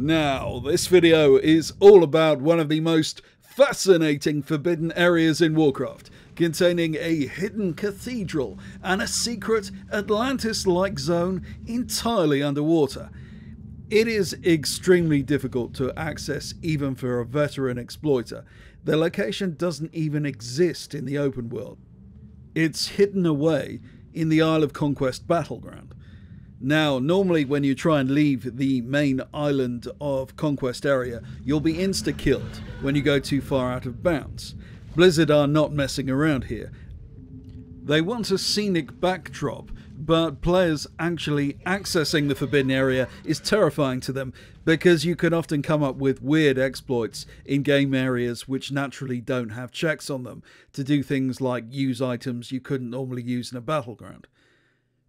Now, this video is all about one of the most fascinating forbidden areas in Warcraft, containing a hidden cathedral and a secret Atlantis-like zone entirely underwater. It is extremely difficult to access even for a veteran exploiter. The location doesn't even exist in the open world. It's hidden away in the Isle of Conquest battleground. Now, normally when you try and leave the main island of Conquest area, you'll be insta-killed when you go too far out of bounds. Blizzard are not messing around here. They want a scenic backdrop, but players actually accessing the forbidden area is terrifying to them because you can often come up with weird exploits in game areas which naturally don't have checks on them to do things like use items you couldn't normally use in a battleground.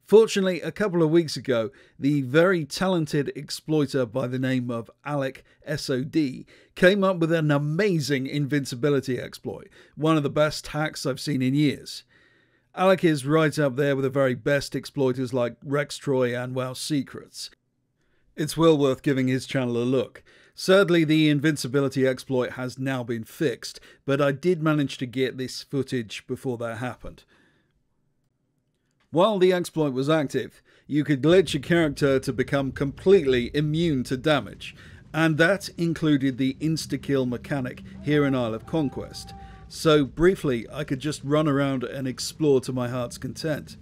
Fortunately, a couple of weeks ago, the very talented exploiter by the name of Alec S.O.D. came up with an amazing invincibility exploit, one of the best hacks I've seen in years. Alec is right up there with the very best exploiters like Rex Troy and WoW Secrets. It's well worth giving his channel a look. Sadly, the invincibility exploit has now been fixed, but I did manage to get this footage before that happened. While the exploit was active, you could glitch your character to become completely immune to damage, and that included the insta-kill mechanic here in Isle of Conquest. So briefly, I could just run around and explore to my heart's content.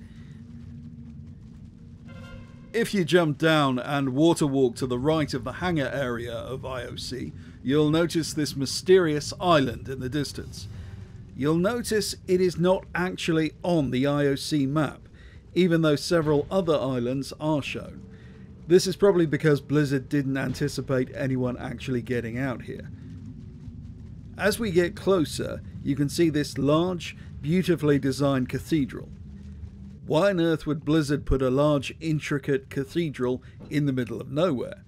If you jump down and water walk to the right of the hangar area of IOC, you'll notice this mysterious island in the distance. You'll notice it is not actually on the IOC map, even though several other islands are shown. This is probably because Blizzard didn't anticipate anyone actually getting out here. As we get closer, you can see this large, beautifully designed cathedral. Why on earth would Blizzard put a large, intricate cathedral in the middle of nowhere?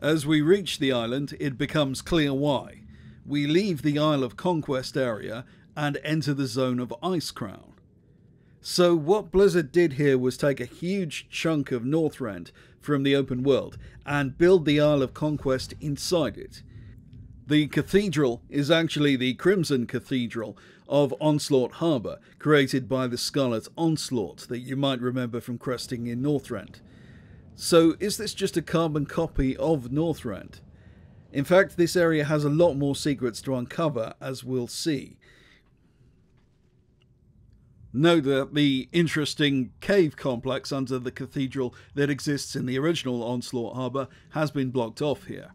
As we reach the island, it becomes clear why. We leave the Isle of Conquest area and enter the zone of Icecrown. So what Blizzard did here was take a huge chunk of Northrend from the open world and build the Isle of Conquest inside it. The cathedral is actually the Crimson Cathedral of Onslaught Harbour, created by the Scarlet Onslaught that you might remember from questing in Northrend. So is this just a carbon copy of Northrend? In fact, this area has a lot more secrets to uncover, as we'll see. Note that the interesting cave complex under the cathedral that exists in the original Onslaught Harbour has been blocked off here.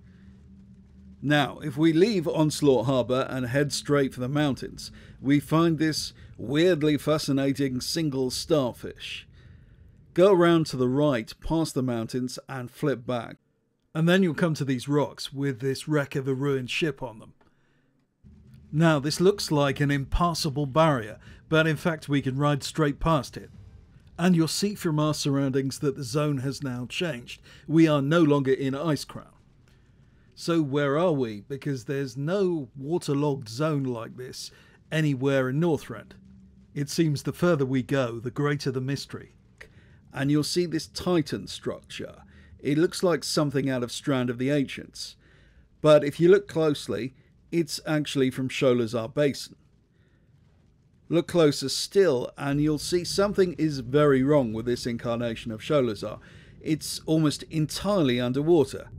Now, if we leave Onslaught Harbour and head straight for the mountains, we find this weirdly fascinating single starfish. Go around to the right, past the mountains, and flip back. And then you'll come to these rocks with this wreck of a ruined ship on them. Now, this looks like an impassable barrier, but in fact we can ride straight past it. And you'll see from our surroundings that the zone has now changed. We are no longer in Icecrown. So where are we? Because there's no waterlogged zone like this anywhere in Northrend. It seems the further we go, the greater the mystery. And you'll see this Titan structure. It looks like something out of Strand of the Ancients. But if you look closely, it's actually from Sholazar Basin. Look closer still and you'll see something is very wrong with this incarnation of Sholazar. It's almost entirely underwater.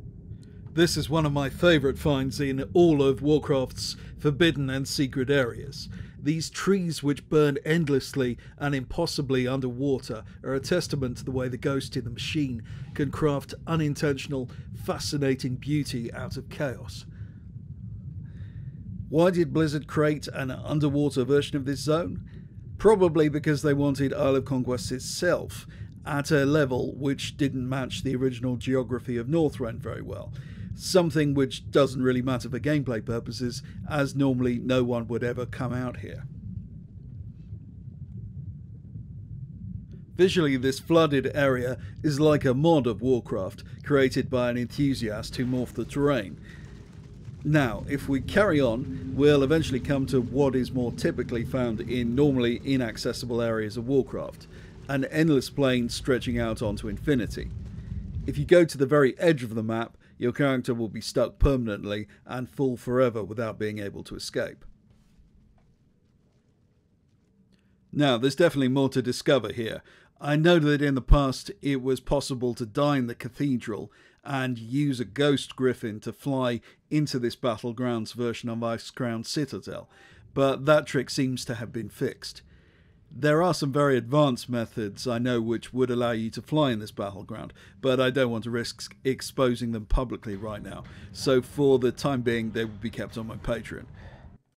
This is one of my favourite finds in all of Warcraft's forbidden and secret areas. These trees which burn endlessly and impossibly underwater are a testament to the way the ghost in the machine can craft unintentional, fascinating beauty out of chaos. Why did Blizzard create an underwater version of this zone? Probably because they wanted Isle of Conquest itself at a level which didn't match the original geography of Northrend very well. Something which doesn't really matter for gameplay purposes, as normally no one would ever come out here. Visually, this flooded area is like a mod of Warcraft created by an enthusiast who morphed the terrain. Now, if we carry on, we'll eventually come to what is more typically found in normally inaccessible areas of Warcraft, an endless plain stretching out onto infinity. If you go to the very edge of the map, your character will be stuck permanently and fall forever without being able to escape. Now, there's definitely more to discover here. I know that in the past it was possible to dine the cathedral and use a ghost griffin to fly into this battlegrounds version of Icecrown Citadel, but that trick seems to have been fixed. There are some very advanced methods, I know, which would allow you to fly in this battleground, but I don't want to risk exposing them publicly right now, so for the time being they will be kept on my Patreon.